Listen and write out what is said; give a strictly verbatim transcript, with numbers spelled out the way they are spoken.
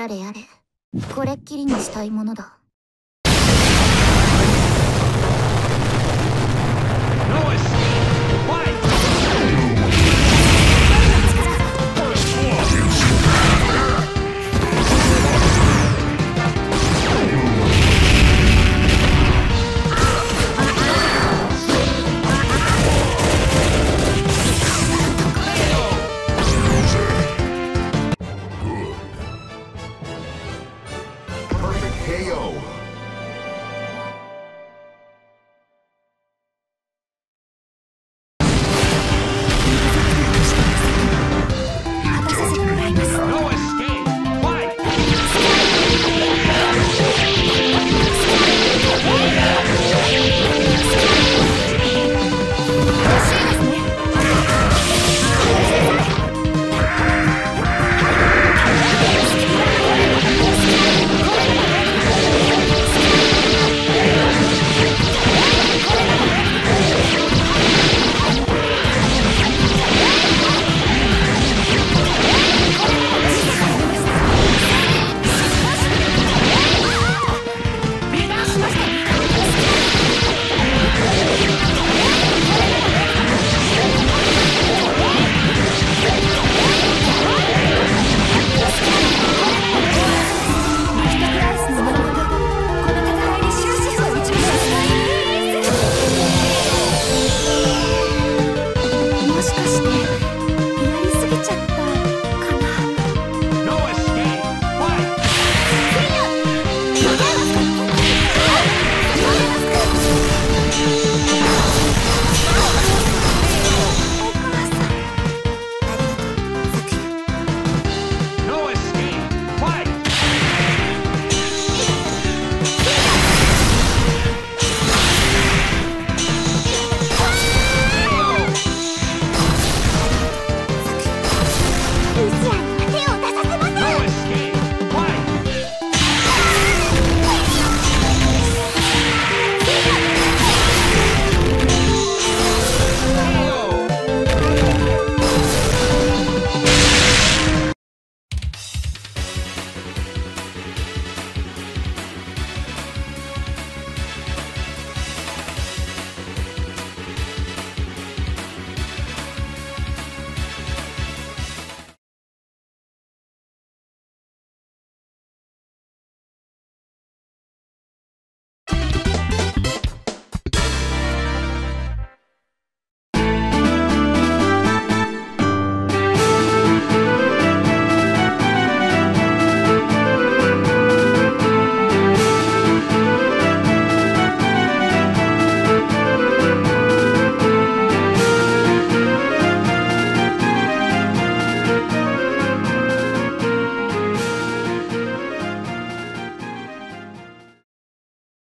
やれやれ、これっきりにしたいものだ。